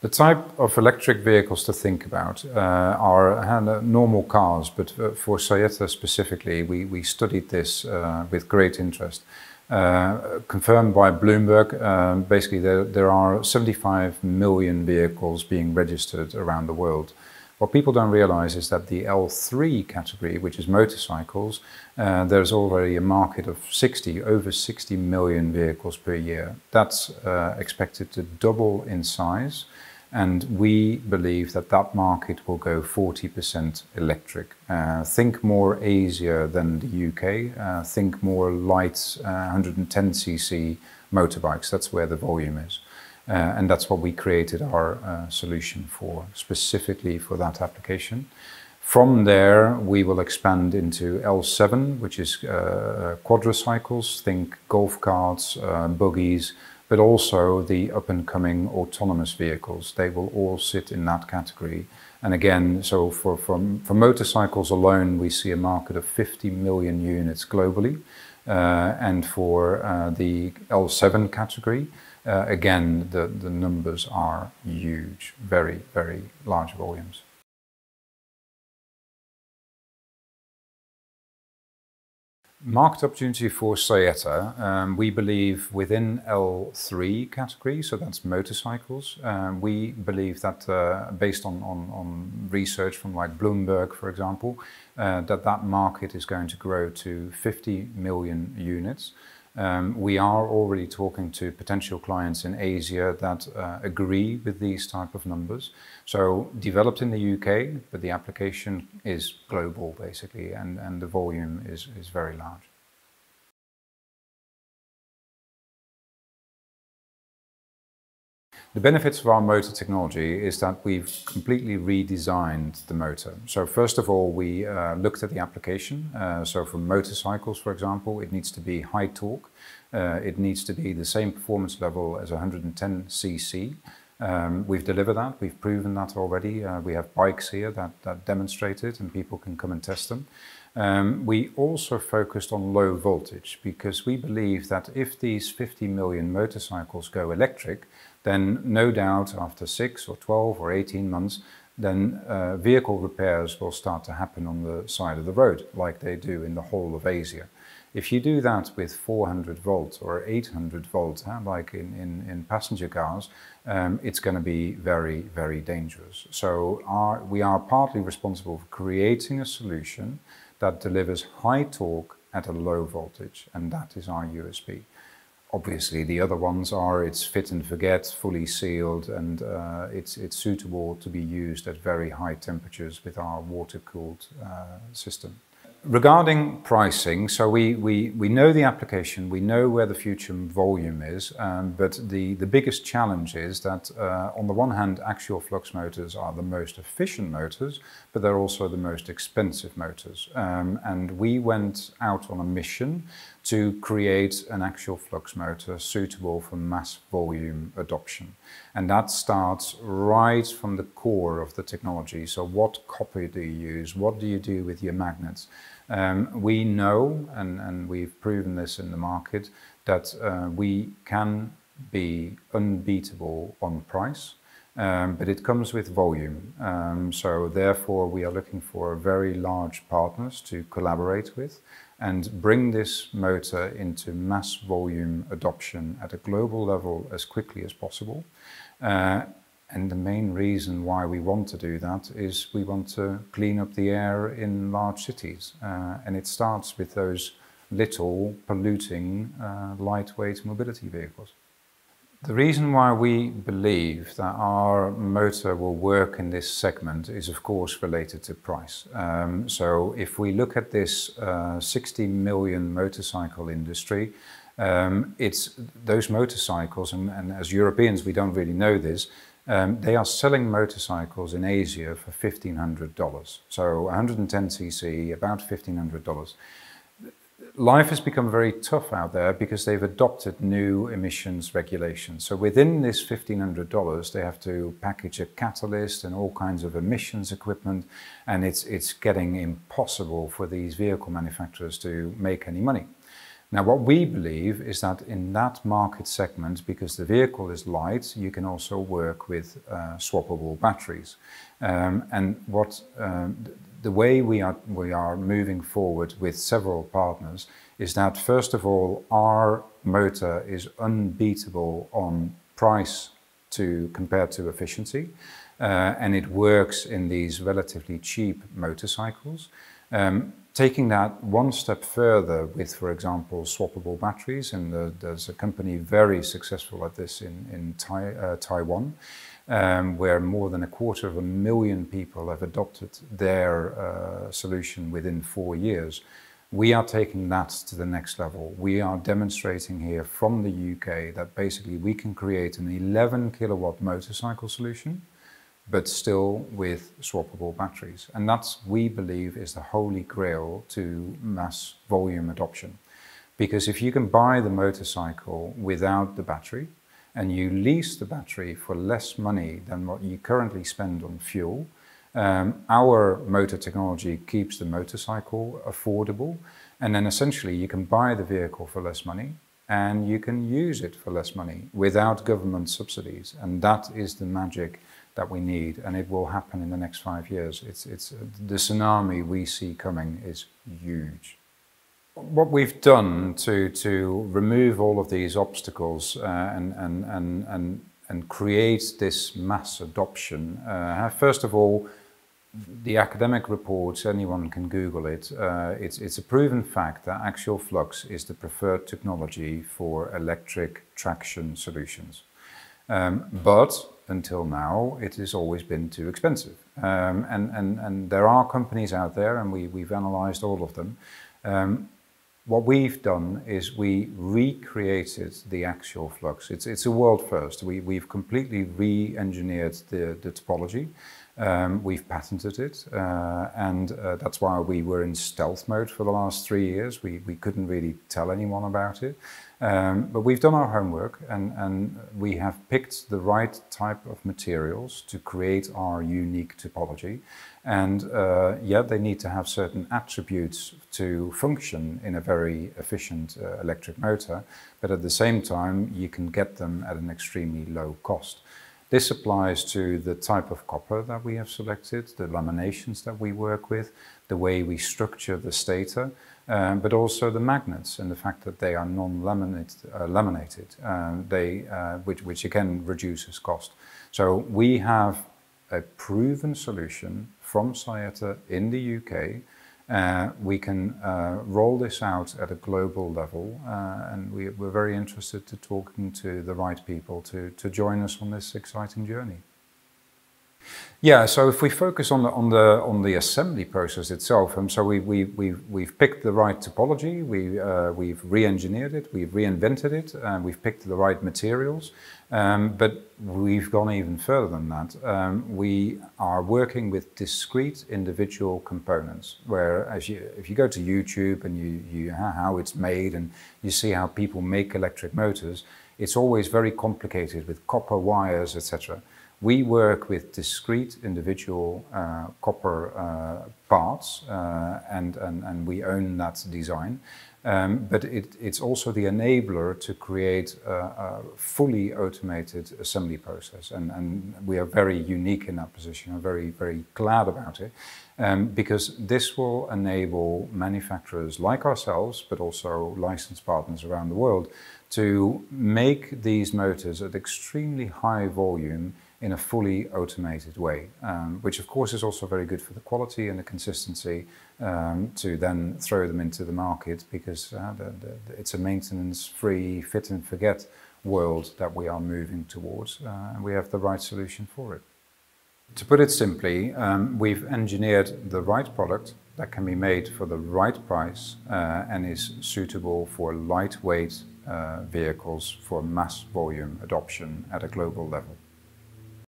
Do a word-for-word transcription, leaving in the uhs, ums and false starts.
The type of electric vehicles to think about uh, are uh, normal cars, but for Sayeta specifically, we, we studied this uh, with great interest. Uh, confirmed by Bloomberg, uh, basically there, there are seventy-five million vehicles being registered around the world. What people don't realize is that the L three category, which is motorcycles, uh, there's already a market of sixty, over sixty million vehicles per year. That's uh, expected to double in size. And we believe that that market will go forty percent electric. Uh, think more Asia than the U K. Uh, think more light uh, one hundred ten c c motorbikes. That's where the volume is. Uh, and that's what we created our uh, solution for, specifically for that application. From there, we will expand into L seven, which is uh, quadricycles. Think golf carts, uh, buggies, but also the up-and-coming autonomous vehicles. They will all sit in that category. And again, so for, for, for motorcycles alone, we see a market of fifty million units globally. Uh, and for uh, the L seven category, uh, again, the, the numbers are huge, very, very large volumes. Market opportunity for Sayeta, um, we believe within L three category, so that's motorcycles. Um, we believe that uh, based on, on, on research from like Bloomberg, for example, uh, that that market is going to grow to fifty million units. Um, we are already talking to potential clients in Asia that uh, agree with these type of numbers. So developed in the U K, but the application is global basically, and, and the volume is, is very large. The benefits of our motor technology is that we've completely redesigned the motor. So first of all, we uh, looked at the application. Uh, so for motorcycles, for example, it needs to be high torque. Uh, it needs to be the same performance level as one hundred ten c c. Um, we've delivered that, we've proven that already. Uh, we have bikes here that, that demonstrate it and people can come and test them. Um, we also focused on low voltage because we believe that if these fifty million motorcycles go electric, then no doubt after six or twelve or eighteen months, then uh, vehicle repairs will start to happen on the side of the road like they do in the whole of Asia. If you do that with four hundred volts or eight hundred volts, huh, like in, in, in passenger cars, um, it's going to be very, very dangerous. So our, we are partly responsible for creating a solution that delivers high torque at a low voltage, and that is our U S P. Obviously, the other ones are it's fit and forget, fully sealed, and uh, it's, it's suitable to be used at very high temperatures with our water-cooled uh, system. Regarding pricing, so we, we, we know the application, we know where the future volume is, um, but the, the biggest challenge is that uh, on the one hand, axial flux motors are the most efficient motors, but they're also the most expensive motors. Um, and we went out on a mission to create an axial flux motor suitable for mass volume adoption. And that starts right from the core of the technology. So what copper do you use? What do you do with your magnets? Um, we know, and, and we've proven this in the market, that uh, we can be unbeatable on price, um, but it comes with volume. Um, so therefore, we are looking for very large partners to collaborate with and bring this motor into mass volume adoption at a global level as quickly as possible. Uh, And the main reason why we want to do that is we want to clean up the air in large cities. Uh, and it starts with those little polluting uh, lightweight mobility vehicles. The reason why we believe that our motor will work in this segment is of course related to price. Um, so if we look at this uh, sixty million motorcycle industry, um, it's those motorcycles, and, and as Europeans we don't really know this, Um, they are selling motorcycles in Asia for fifteen hundred dollars. So one hundred ten c c, about fifteen hundred dollars. Life has become very tough out there because they've adopted new emissions regulations. So within this fifteen hundred dollars, they have to package a catalyst and all kinds of emissions equipment. And it's, it's getting impossible for these vehicle manufacturers to make any money. Now, what we believe is that in that market segment, because the vehicle is light, you can also work with uh, swappable batteries. Um, and what um, the way we are, we are moving forward with several partners is that, first of all, our motor is unbeatable on price to compared to efficiency. Uh, and it works in these relatively cheap motorcycles. Um, taking that one step further with, for example, swappable batteries, and the, there's a company very successful at this in, in tai, uh, Taiwan, um, where more than a quarter of a million people have adopted their uh, solution within four years. We are taking that to the next level. We are demonstrating here from the U K that basically we can create an eleven kilowatt motorcycle solution, but still with swappable batteries. And that's, we believe, is the holy grail to mass volume adoption. Because if you can buy the motorcycle without the battery, and you lease the battery for less money than what you currently spend on fuel, um, our motor technology keeps the motorcycle affordable. And then essentially you can buy the vehicle for less money, and you can use it for less money without government subsidies. And that is the magic that we need, and it will happen in the next five years. It's, it's, the tsunami we see coming is huge. What we've done to, to remove all of these obstacles uh, and, and, and, and, and create this mass adoption, uh, first of all, the academic reports, anyone can Google it, uh, it's, it's a proven fact that axial flux is the preferred technology for electric traction solutions. Um, but until now, it has always been too expensive. Um, and, and, and there are companies out there, and we, we've analyzed all of them. Um, what we've done is we recreated the axial flux. It's, it's a world first. We, we've completely re-engineered the, the topology. Um, we've patented it, uh, and uh, that's why we were in stealth mode for the last three years. We, we couldn't really tell anyone about it. Um, but we've done our homework, and, and we have picked the right type of materials to create our unique topology. And uh, yeah, they need to have certain attributes to function in a very efficient uh, electric motor, but at the same time, you can get them at an extremely low cost. This applies to the type of copper that we have selected, the laminations that we work with, the way we structure the stator, um, but also the magnets and the fact that they are non-laminated, uh, laminated, um, they, uh, which, which again reduces cost. So we have a proven solution from Scietta in the U K. Uh, we can uh, roll this out at a global level, uh, and we, we're very interested to talking to the right people to, to join us on this exciting journey. Yeah, so if we focus on the on the on the assembly process itself, and so we we we've, we've picked the right topology, we uh, we've re-engineered it, we've reinvented it, and we've picked the right materials. Um, but we've gone even further than that. Um, we are working with discrete individual components, where as you, if you go to YouTube and you you how it's made and you see how people make electric motors, it's always very complicated with copper wires, et cetera. We work with discrete individual uh, copper uh, parts, uh, and, and, and we own that design. Um, but it, it's also the enabler to create a, a fully automated assembly process. And, and we are very unique in that position. I'm very, very glad about it, um, because this will enable manufacturers like ourselves, but also licensed partners around the world, to make these motors at extremely high volume in a fully automated way, um, which of course is also very good for the quality and the consistency, um, to then throw them into the market, because uh, the, the, it's a maintenance-free, fit and forget world that we are moving towards, uh, and we have the right solution for it. To put it simply, um, we've engineered the right product that can be made for the right price, uh, and is suitable for lightweight uh, vehicles for mass volume adoption at a global level.